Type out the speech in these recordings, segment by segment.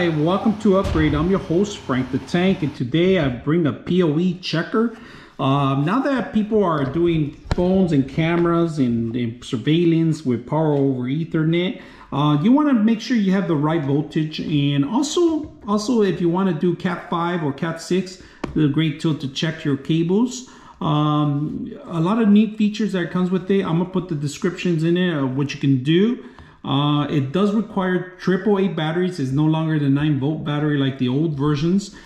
Hi, welcome to Upgrade. I'm your host, Frank the Tank, and today I bring a POE checker. Now that people are doing phones and cameras and surveillance with power over Ethernet, you want to make sure you have the right voltage, and also if you want to do Cat 5 or Cat 6, a great tool to check your cables. A lot of neat features that comes with it. I'm going to put the descriptions in it of what you can do. It does require AAA batteries. It's no longer the 9-volt battery like the old versions.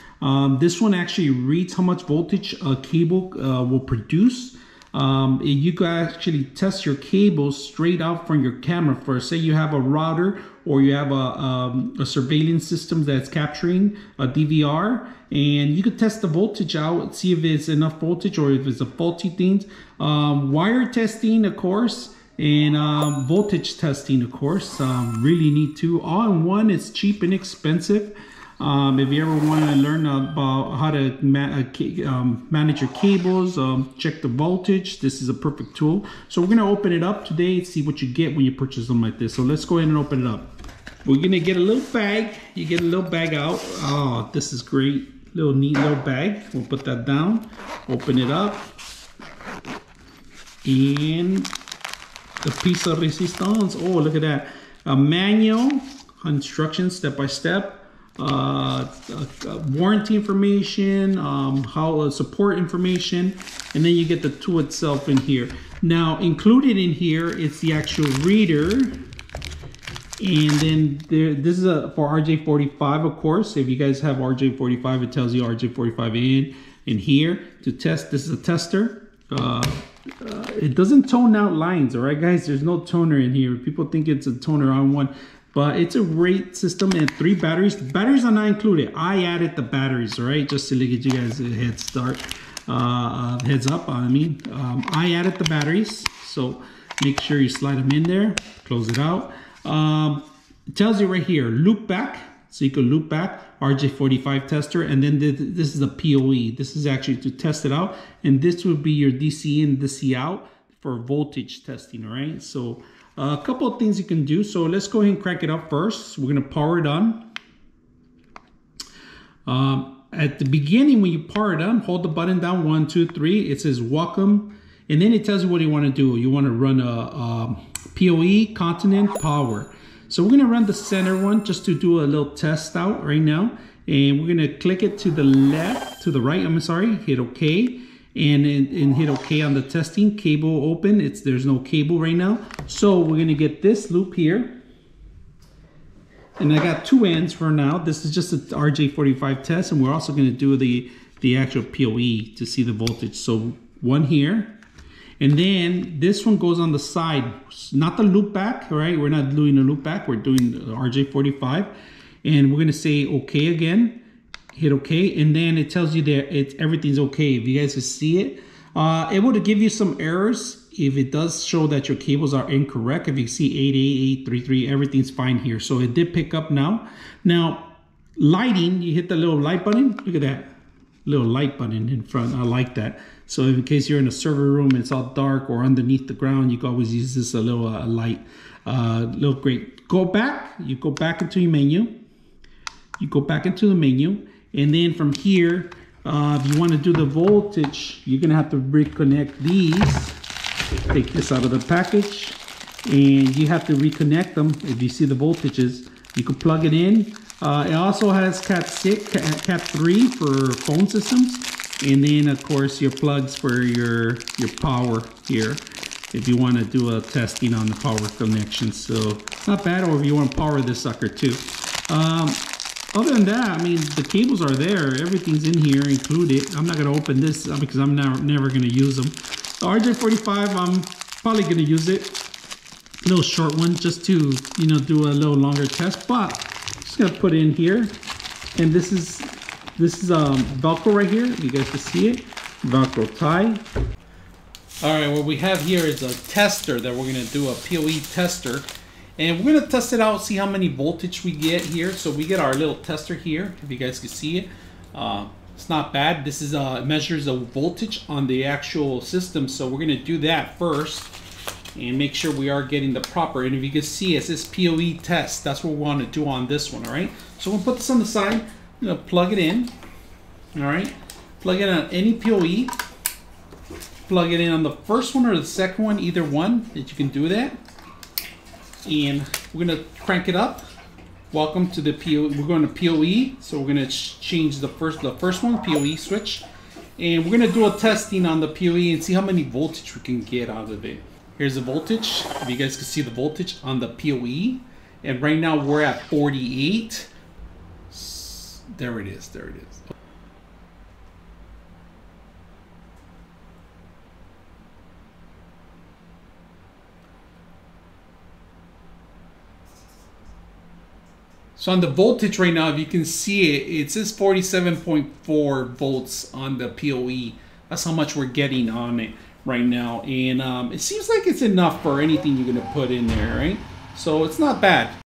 This one actually reads how much voltage a cable will produce. You can actually test your cable straight out from your camera first. Say you have a router or you have a surveillance system that's capturing a DVR, and you could test the voltage out, see if it's enough voltage or if it's a faulty thing. Wire testing, of course. And voltage testing, of course, really neat too. All in one, it's cheap and inexpensive. If you ever want to learn about how to manage your cables, check the voltage, this is a perfect tool. So we're going to open it up today and see what you get when you purchase them like this. So let's go ahead and open it up. We're going to get a little bag. You get a little bag out. Oh, this is great. Little neat little bag. We'll put that down. Open it up. And a piece of resistance. Oh, look at that. A manual, instructions step by step, warranty information, support information, and then you get the tool itself in here. Now, included in here, it's the actual reader, and then this is for RJ45, of course. If you guys have RJ45, it tells you RJ45 in here to test. This is a tester. It doesn't tone out lines, all right, guys? There's no toner in here. People think it's a toner on one, but it's a great system and 3 batteries. The batteries are not included. I added the batteries, all right, just to get you guys a head start, heads up. I mean, I added the batteries, so make sure you slide them in there. Close it out. It tells you right here, loop back. So you can loop back, RJ45 tester, and then this is a POE. This is actually to test it out, and this would be your DC in, DC out for voltage testing, all right? So a couple of things you can do. So let's go ahead and crank it up first. We're gonna power it on. At the beginning, when you power it on, hold the button down, 1, 2, 3. It says welcome, and then it tells you what you wanna do. You wanna run a POE, continent, power. So we're gonna run the center one just to do a little test out right now. And we're gonna click it to the left, to the right, I'm sorry, hit OK. And hit OK on the testing, cable open. There's no cable right now. So we're gonna get this loop here. And I got 2 ends for now. This is just a RJ45 test, and we're also gonna do the actual POE to see the voltage. So 1 here. And then this one goes on the side, not the loop back, right? We're not doing a loop back, we're doing RJ45. And we're gonna say okay again, hit okay, and then it tells you that everything's okay. If you guys can see it, it would give you some errors if it does show that your cables are incorrect. If you see 88833, everything's fine here. So it did pick up now. Now, lighting, you hit the little light button, look at that. Little light button in front, I like that. So in case you're in a server room, it's all dark, or underneath the ground, you can always use this little great. Go back, you go back into your menu. You go back into the menu, and then from here, if you wanna do the voltage, you're gonna have to reconnect these. Take this out of the package, and you have to reconnect them. If you see the voltages, you can plug it in. It also has Cat 6, Cat 3 for phone systems, and then of course your plugs for your power here, if you want to do a testing on the power connection. So not bad, or if you want to power this sucker too. Other than that, I mean, the cables are there, everything's in here included. I'm not going to open this because I'm never going to use them. The RJ45, I'm probably going to use it, a little short one, just to, you know, do a little longer test, but gonna put in here. And this is velcro right here, you guys can see it, velcro tie. All right, what we have here is a tester that we're gonna do, a POE tester, and we're gonna test it out, see how many voltage we get here. So we get our little tester here, if you guys can see it. It's not bad. This is measures the voltage on the actual system, so we're gonna do that first. and make sure we are getting the proper. And if you can see, it says POE test. That's what we want to do on this one, all right? So we'll put this on the side. I'm going to plug it in, all right? Plug it on any POE. Plug it in on the first one or the second one, either one, that you can do that. And we're going to crank it up. Welcome to the POE. We're going to POE, so we're going to change the first one, POE switch. And we're going to do a testing on the POE and see how many voltage we can get out of it. Here's the voltage. If you guys can see the voltage on the POE. And right now we're at 48. There it is, there it is. So on the voltage right now, if you can see it, it says 47.4 volts on the POE. That's how much we're getting on it right now. And it seems like it's enough for anything you're going to put in there, right? So it's not bad.